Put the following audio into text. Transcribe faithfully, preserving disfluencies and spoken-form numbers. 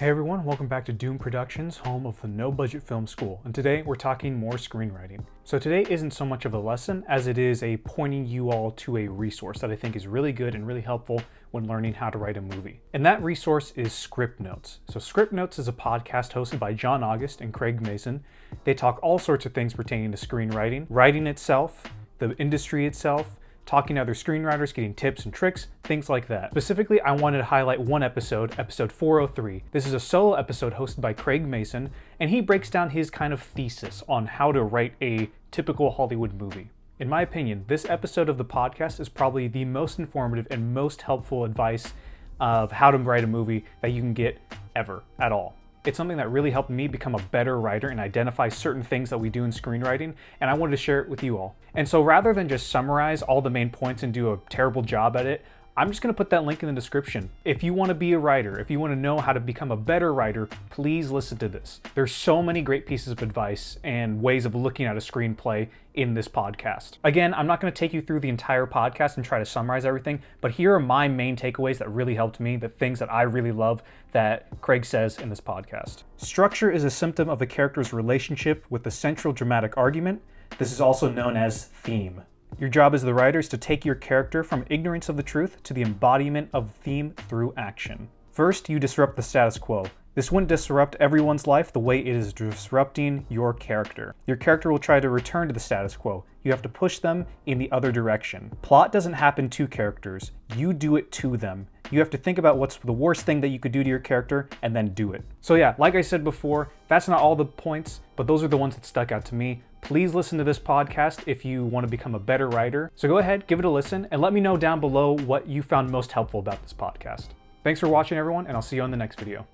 Hey everyone, welcome back to Doom Productions, home of the No Budget Film School, and today we're talking more screenwriting. So today isn't so much of a lesson as it is a pointing you all to a resource that I think is really good and really helpful when learning how to write a movie. And that resource is Script Notes. So Script Notes is a podcast hosted by John August and Craig Mazin. They talk all sorts of things pertaining to screenwriting, writing itself, the industry itself, talking to other screenwriters, getting tips and tricks, things like that. Specifically, I wanted to highlight one episode, episode four oh three. This is a solo episode hosted by Craig Mazin, and he breaks down his kind of thesis on how to write a typical Hollywood movie. In my opinion, this episode of the podcast is probably the most informative and most helpful advice of how to write a movie that you can get ever at all. It's something that really helped me become a better writer and identify certain things that we do in screenwriting, and I wanted to share it with you all. And so rather than just summarize all the main points and do a terrible job at it, I'm just gonna put that link in the description. If you wanna be a writer, if you wanna know how to become a better writer, please listen to this. There's so many great pieces of advice and ways of looking at a screenplay in this podcast. Again, I'm not gonna take you through the entire podcast and try to summarize everything, but here are my main takeaways that really helped me, the things that I really love that Craig says in this podcast. Structure is a symptom of a character's relationship with the central dramatic argument. This is also known as theme. Your job as the writer is to take your character from ignorance of the truth to the embodiment of theme through action. First, you disrupt the status quo. This wouldn't disrupt everyone's life the way it is disrupting your character. Your character will try to return to the status quo. You have to push them in the other direction. Plot doesn't happen to characters. You do it to them. You have to think about what's the worst thing that you could do to your character and then do it. So yeah, like I said before, that's not all the points, but those are the ones that stuck out to me. Please listen to this podcast if you want to become a better writer. So go ahead, give it a listen, and let me know down below what you found most helpful about this podcast. Thanks for watching, everyone, and I'll see you on the next video.